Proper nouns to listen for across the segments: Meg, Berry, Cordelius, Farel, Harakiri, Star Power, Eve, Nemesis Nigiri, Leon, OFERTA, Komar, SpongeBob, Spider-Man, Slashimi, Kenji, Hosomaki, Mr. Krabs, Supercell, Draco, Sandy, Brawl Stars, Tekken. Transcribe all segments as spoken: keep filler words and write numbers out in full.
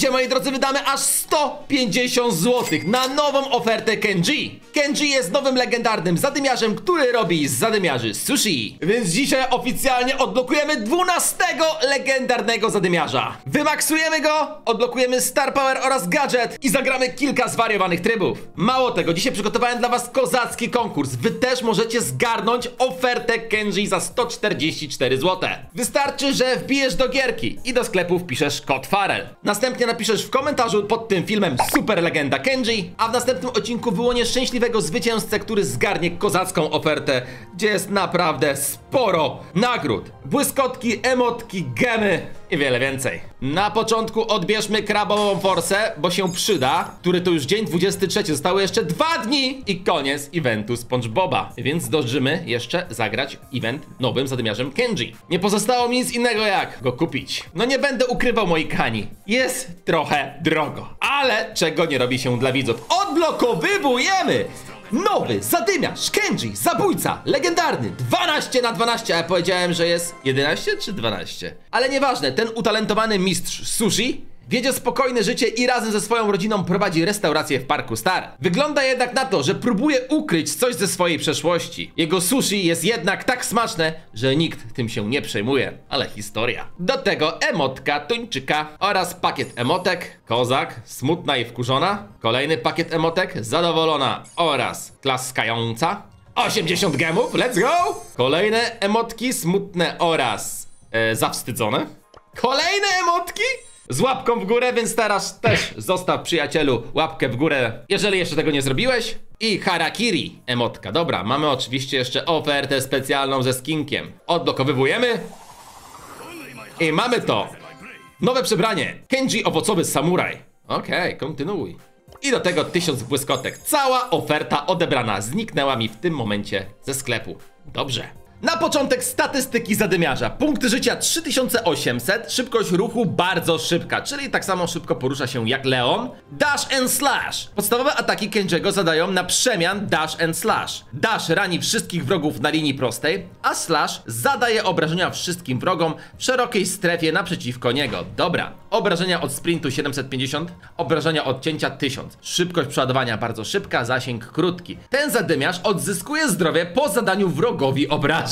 dzisiaj, moi drodzy, wydamy aż sto pięćdziesiąt złotych na nową ofertę Kenji. Kenji jest nowym legendarnym zadymiarzem, który robi z zadymiarzy sushi. Więc dzisiaj oficjalnie odblokujemy dwunastego legendarnego zadymiarza. Wymaksujemy go, odblokujemy Star Power oraz gadżet i zagramy kilka zwariowanych trybów. Mało tego, dzisiaj przygotowałem dla was kozacki konkurs. Wy też możecie zgarnąć ofertę Kenji za sto czterdzieści cztery złote. Wystarczy, że wbijesz do gierki i do sklepu wpiszesz kod Farel. Następnie napiszesz w komentarzu pod tym filmem super legenda Kenji, a w następnym odcinku wyłonię szczęśliwego zwycięzcę, który zgarnie kozacką ofertę, gdzie jest naprawdę sporo nagród. Błyskotki, emotki, gemy i wiele więcej. Na początku odbierzmy krabową forsę, bo się przyda, który to już dzień dwudziesty trzeci. Zostały jeszcze dwa dni i koniec eventu SpongeBoba. Więc zdążymy jeszcze zagrać event nowym zadymiarzem Kenji. Nie pozostało mi nic innego jak go kupić. No nie będę ukrywał, moi kani. Jest trochę drogo, ale czego nie robi się dla widzów. Odblokowywujemy! Nowy zadymiarz Kenji, zabójca, legendarny, dwanaście na dwanaście, a ja powiedziałem, że jest jedenaście czy dwanaście. Ale nieważne, ten utalentowany mistrz sushi wiedzie spokojne życie i razem ze swoją rodziną prowadzi restaurację w parku Star. Wygląda jednak na to, że próbuje ukryć coś ze swojej przeszłości. Jego sushi jest jednak tak smaczne, że nikt tym się nie przejmuje. Ale historia. Do tego emotka tuńczyka oraz pakiet emotek. Kozak, smutna i wkurzona. Kolejny pakiet emotek, zadowolona oraz klaskająca. osiemdziesiąt gemów, let's go! Kolejne emotki, smutne oraz e, zawstydzone. Kolejne emotki? Z łapką w górę, więc teraz też zostaw, przyjacielu, łapkę w górę, jeżeli jeszcze tego nie zrobiłeś. I Harakiri emotka. Dobra, mamy oczywiście jeszcze ofertę specjalną ze skinkiem. Odblokowywujemy. I mamy to. Nowe przebranie. Kenji owocowy samuraj. Okej, okay, kontynuuj. I do tego tysiąc błyskotek. Cała oferta odebrana. Zniknęła mi w tym momencie ze sklepu. Dobrze. Na początek statystyki zadymiarza. Punkty życia trzy tysiące osiemset, szybkość ruchu bardzo szybka, czyli tak samo szybko porusza się jak Leon. Dash and slash. Podstawowe ataki Kenji'ego zadają na przemian dash and slash. Dash rani wszystkich wrogów na linii prostej, a slash zadaje obrażenia wszystkim wrogom w szerokiej strefie naprzeciwko niego. Dobra. Obrażenia od sprintu siedemset pięćdziesiąt, obrażenia od cięcia tysiąc. Szybkość przeładowania bardzo szybka, zasięg krótki. Ten zadymiarz odzyskuje zdrowie po zadaniu wrogowi obrażeń.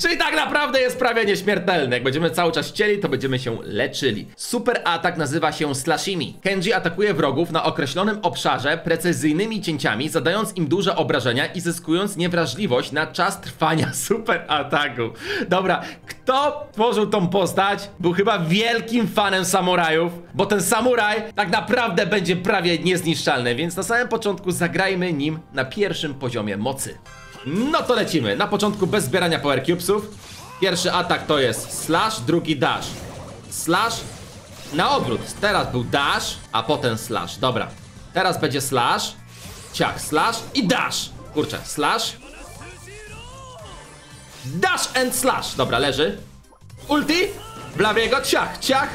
Czyli tak naprawdę jest prawie nieśmiertelny. Jak będziemy cały czas chcieli, to będziemy się leczyli. Super atak nazywa się slashimi. Kenji atakuje wrogów na określonym obszarze precyzyjnymi cięciami, zadając im duże obrażenia i zyskując niewrażliwość na czas trwania super ataku. Dobra, kto tworzył tą postać, był chyba wielkim fanem samurajów, bo ten samuraj tak naprawdę będzie prawie niezniszczalny, więc na samym początku zagrajmy nim na pierwszym poziomie mocy. No to lecimy. Na początku bez zbierania power cubesów. Pierwszy atak to jest slash, drugi dash. Slash na odwrót. Teraz był dash, a potem slash. Dobra. Teraz będzie slash, ciach, slash i dash. Kurczę, slash. Dash and slash. Dobra, leży. Ulti. Blawiego, ciach, ciach.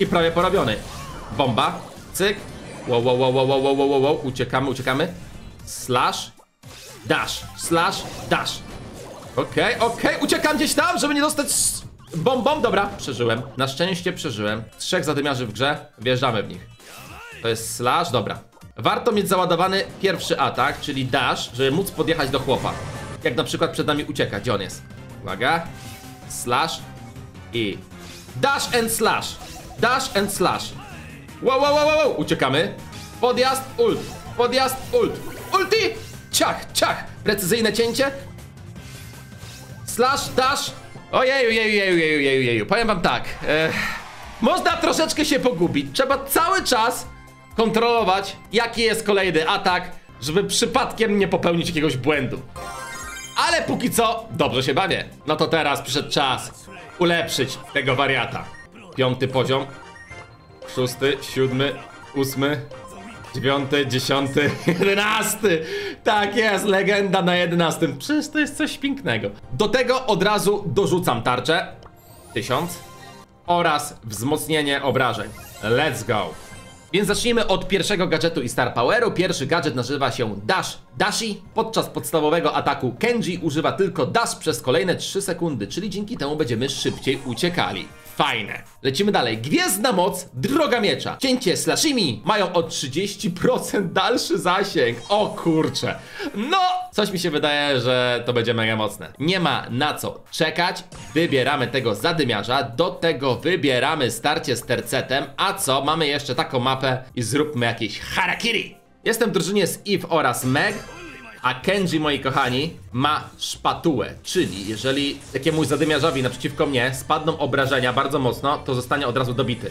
I prawie porobiony. Bomba. Cyk. Wow, wow, wow, wow, wow, wow, wow. Uciekamy, uciekamy. Slash. Dash, slash, dash. Okej, okay, okej, okay. Uciekam gdzieś tam, żeby nie dostać bombą. Dobra, przeżyłem, na szczęście przeżyłem. Trzech zadymiarzy w grze, wjeżdżamy w nich. To jest slash, dobra. Warto mieć załadowany pierwszy atak, czyli dash, żeby móc podjechać do chłopa. Jak na przykład przed nami ucieka, gdzie on jest. Uwaga. Slash i dash and slash. Dash and slash. Wow, wow, wow, wow, uciekamy. Podjazd, ult, podjazd, ult. Ulti! Ciach, ciach, precyzyjne cięcie. Slash, dash. Ojeju, jeju, jeju, jeju, jeju, jeju. Powiem wam tak, e, można troszeczkę się pogubić. Trzeba cały czas kontrolować, jaki jest kolejny atak, żeby przypadkiem nie popełnić jakiegoś błędu. Ale póki co dobrze się bawię. No to teraz przyszedł czas ulepszyć tego wariata. Piąty poziom. Szósty, siódmy, ósmy. Dziewiąty, dziesiąty, jedenasty. Tak jest, legenda na jedenastym. Przecież to jest coś pięknego. Do tego od razu dorzucam tarczę tysiąc oraz wzmocnienie obrażeń. Let's go. Więc zacznijmy od pierwszego gadżetu i Star Poweru. Pierwszy gadżet nazywa się Dash Dashi. Podczas podstawowego ataku Kenji używa tylko dash przez kolejne trzy sekundy, czyli dzięki temu będziemy szybciej uciekali. fajne. Lecimy dalej. Gwiezdna moc, droga miecza. Cięcie slashimi mają o trzydzieści procent dalszy zasięg. O kurcze. No, coś mi się wydaje, że to będzie mega mocne. Nie ma na co czekać. Wybieramy tego zadymiarza. Do tego wybieramy starcie z tercetem. A co? Mamy jeszcze taką mapę i zróbmy jakieś harakiri. Jestem w drużynie z Eve oraz Meg. A Kenji, moi kochani, ma szpatułę, czyli jeżeli jakiemuś zadymiarzowi naprzeciwko mnie spadną obrażenia bardzo mocno, to zostanie od razu dobity.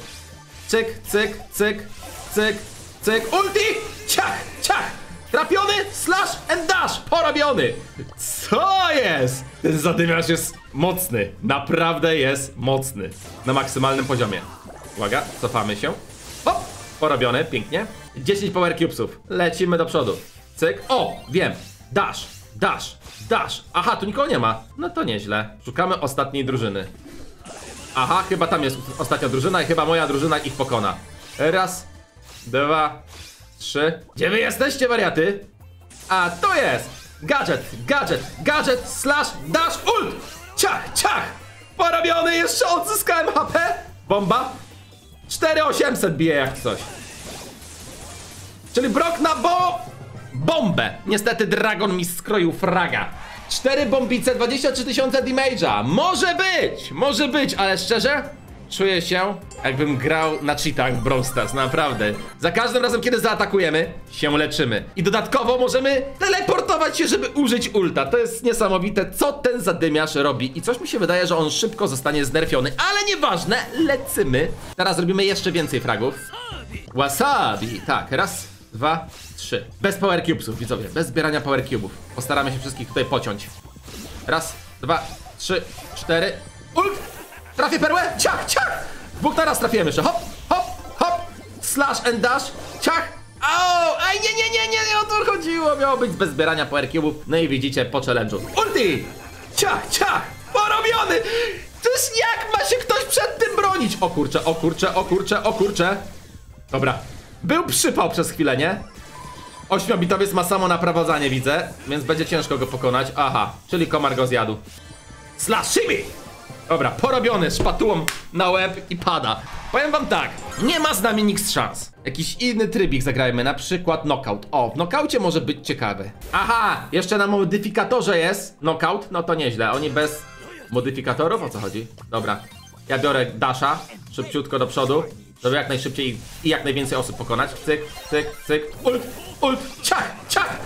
Cyk, cyk, cyk, cyk, cyk, ulti, ciach, ciach, trafiony, slash and dash, porobiony. Co jest? Ten zadymiarz jest mocny, naprawdę jest mocny, na maksymalnym poziomie. Uwaga, cofamy się. Hop, porobiony, pięknie. dziesięć power cubesów, lecimy do przodu. Cyk. O, wiem. Dash, dash, dash. Aha, tu nikogo nie ma. No to nieźle. Szukamy ostatniej drużyny. Aha, chyba tam jest ostatnia drużyna i chyba moja drużyna ich pokona. Raz, dwa, trzy. Gdzie wy jesteście, wariaty? A to jest gadżet, gadżet, gadżet, slash, dash, ult. Ciach, ciach. Porobiony, jeszcze odzyskałem H P. Bomba. cztery tysiące osiemset bije jak coś. Czyli brok na bo... bombę! Niestety Dragon mi skroił fraga. Cztery bombice, dwadzieścia trzy tysiące damage'a. Może być, może być, ale szczerze czuję się, jakbym grał na cheatach w Brawl Stars, naprawdę. Za każdym razem, kiedy zaatakujemy, się leczymy. I dodatkowo możemy teleportować się, żeby użyć ulta. To jest niesamowite, co ten zadymiarz robi. I coś mi się wydaje, że on szybko zostanie znerfiony. Ale nieważne, lecimy. Teraz robimy jeszcze więcej fragów. Wasabi, tak, raz, dwa, trzy. Bez power cubesów, widzowie, bez zbierania power cube'ów. Postaramy się wszystkich tutaj pociąć. Raz, dwa, trzy, cztery. Ult! Trafię perłę! Ciach, ciach! Dwóch teraz trafiłem jeszcze. Hop, hop, hop! Slash and dash! Ciach! Au! Ej, nie, nie, nie, nie, nie, o to chodziło! Miało być bez zbierania power cube'ów. No i widzicie, po challenge'u. Ulti! Ciach, ciach! Porobiony! Czyż jak ma się ktoś przed tym bronić? O kurcze, o kurcze, o kurcze, o kurcze. Dobra. Był przypał przez chwilę, nie? Ośmiobitowiec ma samo naprowadzanie, widzę, więc będzie ciężko go pokonać. Aha, czyli komar go zjadł. Slashimi! Dobra, porobiony, szpatułą na łeb i pada. Powiem wam tak, nie ma z nami nikt szans. Jakiś inny trybik zagrajmy, na przykład knockout. O, w knockoutie może być ciekawy. Aha, jeszcze na modyfikatorze jest knockout, no to nieźle. Oni bez modyfikatorów, o co chodzi? Dobra, ja biorę dasha, szybciutko do przodu, żeby jak najszybciej i jak najwięcej osób pokonać. Cyk, cyk, cyk, ult, ult, ciach, ciach.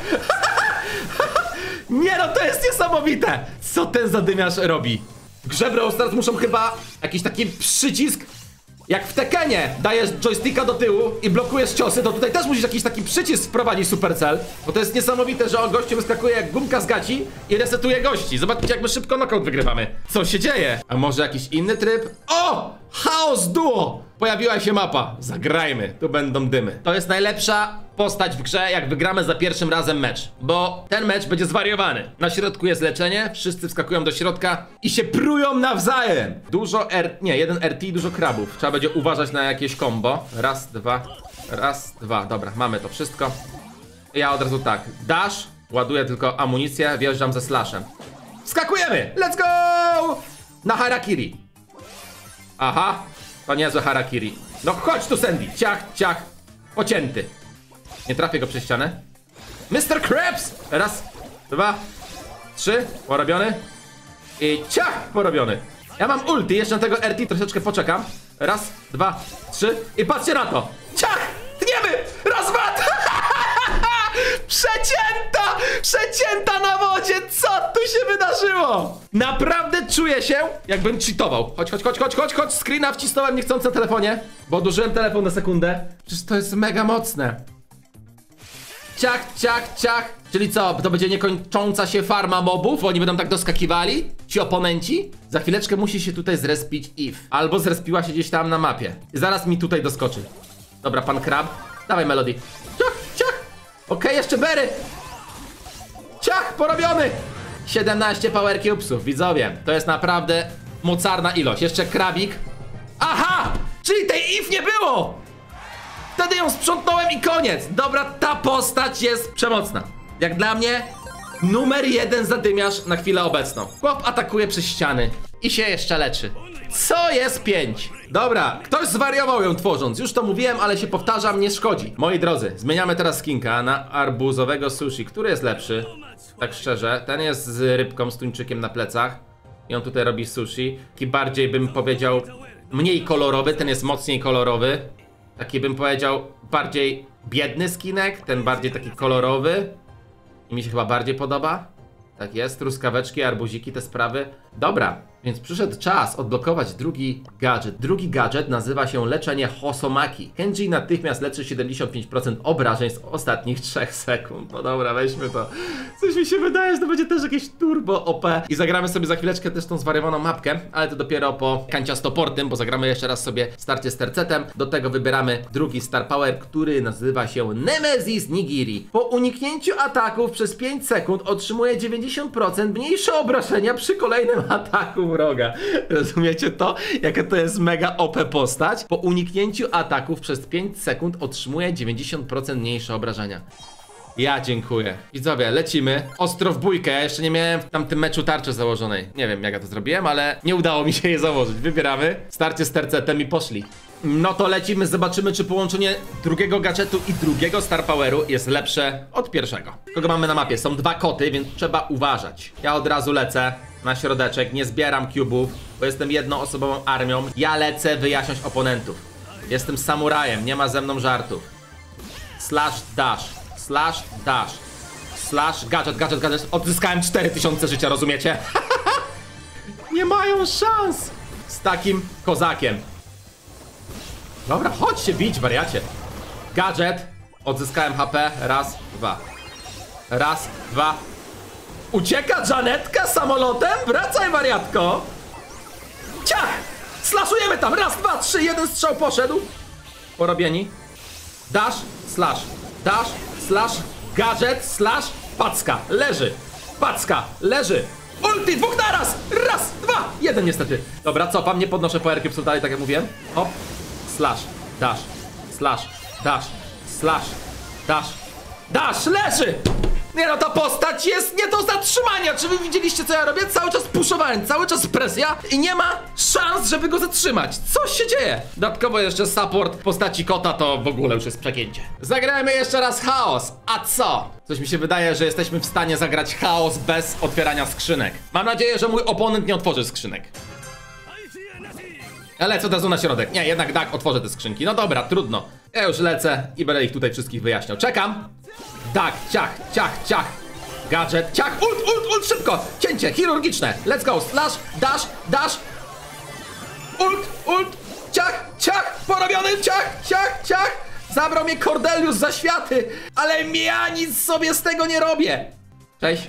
Nie no, to jest niesamowite, co ten zadymiarz robi. W grze Brawl Stars muszą chyba jakiś taki przycisk, jak w Tekenie dajesz joysticka do tyłu i blokujesz ciosy, to tutaj też musisz jakiś taki przycisk wprowadzić, Supercell. Bo to jest niesamowite, że on gościu wyskakuje jak gumka z gaci i resetuje gości. Zobaczcie, jak my szybko knockout wygrywamy. Co się dzieje? A może jakiś inny tryb? O! Chaos Duo! Pojawiła się mapa. Zagrajmy. Tu będą dymy. To jest najlepsza postać w grze, jak wygramy za pierwszym razem mecz. Bo ten mecz będzie zwariowany. Na środku jest leczenie. Wszyscy wskakują do środka i się prują nawzajem. Dużo R... Nie, jeden R T i dużo krabów. Trzeba będzie uważać na jakieś combo. Raz, dwa. Raz, dwa. Dobra, mamy to wszystko. Ja od razu tak. Dash. Ładuję tylko amunicję. Wjeżdżam ze slashem. Wskakujemy! Let's go! Na harakiri. Aha. To niezłe harakiri. No chodź tu, Sandy. Ciach, ciach. Pocięty. Nie trafię go przez ścianę. mister Krabs! Raz, dwa, trzy. Porobiony. I ciach! Porobiony. Ja mam ulti. Jeszcze na tego R T troszeczkę poczekam. Raz, dwa, trzy. I patrzcie na to. Ciach! Tniemy! Rozwad! Przecięta! Przecięta na wodzie! Co tu się wydarzyło? Naprawdę czuję się, jakbym cheatował. Chodź, chodź, chodź, chodź, chodź, chodź. Screena wcisnąłem niechcący na telefonie, bo odłożyłem telefon na sekundę. Przecież to jest mega mocne. Ciach, ciach, ciach. Czyli co? To będzie niekończąca się farma mobów? Oni będą tak doskakiwali? Ci oponenci? Za chwileczkę musi się tutaj zrespić Eve. Albo zrespiła się gdzieś tam na mapie. Zaraz mi tutaj doskoczy. Dobra, pan Krab. Dawaj, Melody. Ciach, ciach. Okej, jeszcze Berry. Ciach, porobiony. siedemnaście power cubesów, widzowie. To jest naprawdę mocarna ilość. Jeszcze krabik. Aha! Czyli tej Eve nie było! Wtedy ją sprzątnąłem i koniec. Dobra, ta postać jest przemocna. Jak dla mnie numer jeden zadymiarz na chwilę obecną. Chłop atakuje przez ściany i się jeszcze leczy. Co jest pięć? Dobra, ktoś zwariował ją tworząc. Już to mówiłem, ale się powtarzam, nie szkodzi. Moi drodzy, zmieniamy teraz skinka na arbuzowego sushi. Który jest lepszy? Tak szczerze, ten jest z rybką, z tuńczykiem na plecach. I on tutaj robi sushi. Taki bardziej bym powiedział mniej kolorowy, ten jest mocniej kolorowy. Taki bym powiedział bardziej biedny skinek, ten bardziej taki kolorowy. I mi się chyba bardziej podoba. Tak jest, truskaweczki, arbuziki, te sprawy. Dobra, więc przyszedł czas odblokować drugi gadżet. Drugi gadżet nazywa się leczenie Hosomaki. Kenji natychmiast leczy siedemdziesiąt pięć procent obrażeń z ostatnich trzech sekund. No dobra, weźmy to. Coś mi się wydaje, że to będzie też jakieś turbo O P. I zagramy sobie za chwileczkę też tą zwariowaną mapkę, ale to dopiero po kanciastoportym, bo zagramy jeszcze raz sobie starcie z tercetem. Do tego wybieramy drugi Star Power, który nazywa się Nemesis Nigiri. Po uniknięciu ataków przez pięć sekund otrzymuje dziewięćdziesiąt procent mniejsze obrażenia przy kolejnym ataku wroga. Rozumiecie to? Jaka to jest mega O P postać? Po uniknięciu ataków przez pięć sekund otrzymuje dziewięćdziesiąt procent mniejsze obrażenia. Ja dziękuję. Widzowie, lecimy. Ostro w bójkę. Ja jeszcze nie miałem w tamtym meczu tarczy założonej. Nie wiem, jak ja to zrobiłem, ale nie udało mi się je założyć. Wybieramy. Starcie z tercetem i poszli. No to lecimy, zobaczymy, czy połączenie drugiego gadżetu i drugiego Star Poweru jest lepsze od pierwszego. Kogo mamy na mapie? Są dwa koty, więc trzeba uważać. Ja od razu lecę na środeczek. Nie zbieram cubów, bo jestem jednoosobową armią. Ja lecę wyjaśniać oponentów. Jestem samurajem, nie ma ze mną żartów. Slash dash. Slash dash. Slash gadżet, gadżet, gadżet. Odzyskałem cztery tysiące życia, rozumiecie? Nie mają szans z takim kozakiem. Dobra, chodź się bić, wariacie. Gadżet. Odzyskałem H P. Raz, dwa. Raz, dwa. Ucieka Janetka samolotem? Wracaj, wariatko. Ciach! Slashujemy tam. Raz, dwa, trzy. Jeden strzał poszedł. Porobieni. Dash, slash. Dash, slash, gadżet, slash, packa, leży, packa, leży, ulti, dwóch naraz, raz, dwa, jeden niestety. Dobra, cofam, nie podnoszę powerki, są dalej, tak jak mówiłem. Hop, slash, dash, slash, dash, slash, dash, dash, leży. Nie no, ta postać jest nie do zatrzymania. Czy wy widzieliście, co ja robię? Cały czas puszowałem, cały czas presja i nie ma szans, żeby go zatrzymać. Co się dzieje? Dodatkowo jeszcze support w postaci kota to w ogóle już jest przegięcie. Zagrajmy jeszcze raz chaos. A co? Coś mi się wydaje, że jesteśmy w stanie zagrać chaos bez otwierania skrzynek. Mam nadzieję, że mój oponent nie otworzy skrzynek. Ja lecę od razu na środek. Nie, jednak tak, otworzę te skrzynki. No dobra, trudno. Ja już lecę i będę ich tutaj wszystkich wyjaśniał. Czekam. Tak, ciach, ciach, ciach. Gadżet, ciach, ult, ult, ult, szybko. Cięcie chirurgiczne, let's go. Slash, dash, dash. Ult, ult, ciach, ciach. Porobiony, ciach, ciach, ciach. Zabrał mnie Cordelius za światy. Ale ja nic sobie z tego nie robię. Cześć.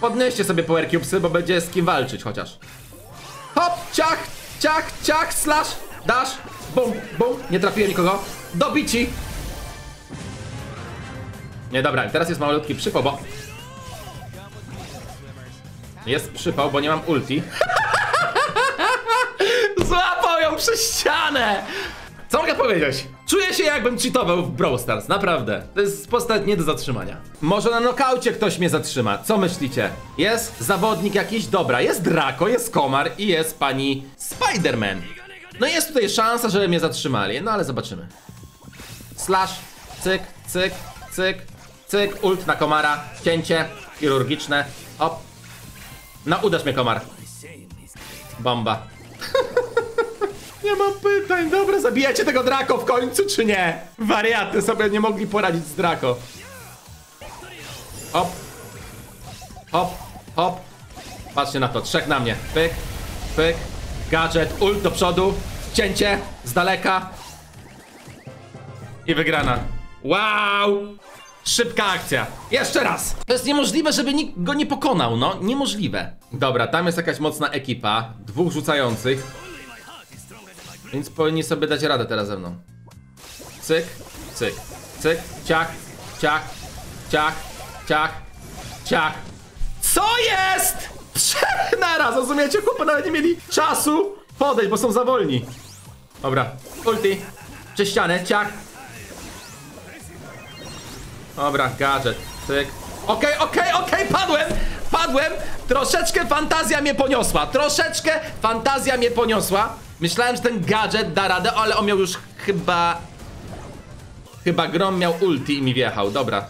Podnieście sobie power cubesy, bo będzie z kim walczyć chociaż. Hop, ciach, ciach, ciach. Slash, dash, bum, bum. Nie trafiłem nikogo, dobici. Nie, dobra, teraz jest malutki przypał, bo... Jest przypał, bo nie mam ulti. Złapał ją przez ścianę! Co mogę powiedzieć? Czuję się, jakbym cheatował w Brawl Stars, naprawdę. To jest postać nie do zatrzymania. Może na nokaucie ktoś mnie zatrzyma, co myślicie? Jest zawodnik jakiś? Dobra, jest Draco, jest Komar i jest pani Spider-Man. No jest tutaj szansa, żeby mnie zatrzymali, no ale zobaczymy. Slash, cyk, cyk, cyk. Cyk, ult na Komara, cięcie chirurgiczne, op. No uderz mnie, Komar. Bomba. Nie mam pytań, dobra, zabijacie tego Draco w końcu, czy nie? Wariaty sobie nie mogli poradzić z Draco. Hop. Hop, hop. Patrzcie na to, trzech na mnie, pyk, pyk. Gadżet, ult do przodu, cięcie z daleka. I wygrana. Wow! Szybka akcja. Jeszcze raz. To jest niemożliwe, żeby nikt go nie pokonał, no. Niemożliwe. Dobra, tam jest jakaś mocna ekipa. Dwóch rzucających. Więc powinni sobie dać radę teraz ze mną. Cyk, cyk, cyk. Ciach, ciach, ciach, ciach, ciach. Co jest? Trzech naraz, rozumiecie? Chłopy nawet nie mieli czasu podejść, bo są za wolni. Dobra, ulti. Przez ścianę, ciach. Dobra, gadżet, cyk. Okej, okej, okej, padłem! wpadłem, troszeczkę fantazja mnie poniosła, troszeczkę fantazja mnie poniosła. Myślałem, że ten gadżet da radę, ale on miał już chyba... Chyba Grom miał ulti i mi wjechał, dobra.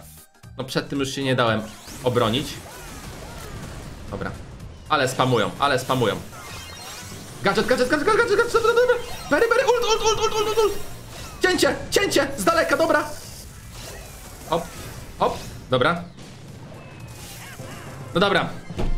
No przed tym już się nie dałem obronić. Dobra. Ale spamują, ale spamują. Gadżet, gadżet, gadżet, gadżet, gadżet, dobra, dobra. Berry, Berry, ult, ult, ult, ult, ult, ult. Cięcie, cięcie, z daleka, dobra. Hop, hop, dobra. No dobra,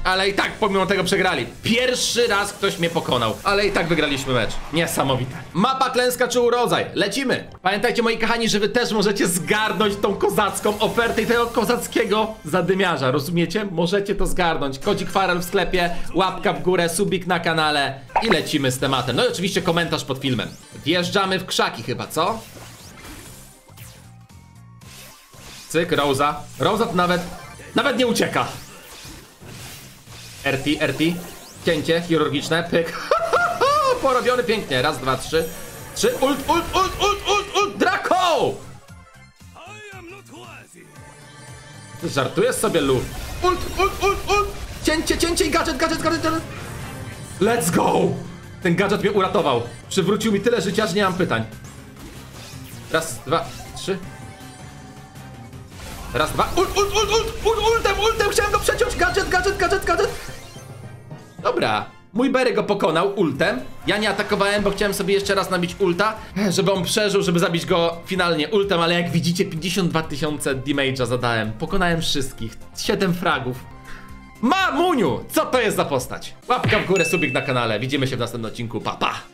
ale i tak pomimo tego przegrali. Pierwszy raz ktoś mnie pokonał, ale i tak wygraliśmy mecz. Niesamowite. Mapa klęska czy urodzaj? Lecimy. Pamiętajcie moi kochani, że wy też możecie zgarnąć tą kozacką ofertę i tego kozackiego zadymiarza, rozumiecie? Możecie to zgarnąć. Kodzik Farel w sklepie, łapka w górę, subik na kanale i lecimy z tematem. No i oczywiście komentarz pod filmem. Wjeżdżamy w krzaki chyba, co? Cyk, Rosa. Rosa to nawet, nawet nie ucieka. R T, R T, cięcie chirurgiczne, pyk. Porobiony pięknie, raz, dwa, trzy. Trzy, ult, ult, ult, ult, ult, ult, Draco! Ty żartujesz sobie, Lu? Ult, ult, ult, ult, cięcie, cięcie i gadżet, gadżet, gadżet, gadżet. Let's go! Ten gadżet mnie uratował. Przywrócił mi tyle życia, że nie mam pytań. Raz, dwa, trzy. Raz, dwa, ult, ult, ult, ult, ult, ultem, ultem, chciałem go przeciąć, gadżet, gadżet, gadżet, gadżet. Dobra, mój Berry go pokonał ultem. Ja nie atakowałem, bo chciałem sobie jeszcze raz nabić ulta, żeby on przeżył, żeby zabić go finalnie ultem, ale jak widzicie pięćdziesiąt dwa tysiące damage'a zadałem. Pokonałem wszystkich, siedem fragów. Mamuniu, co to jest za postać? Łapka w górę, subik na kanale, widzimy się w następnym odcinku, pa, pa.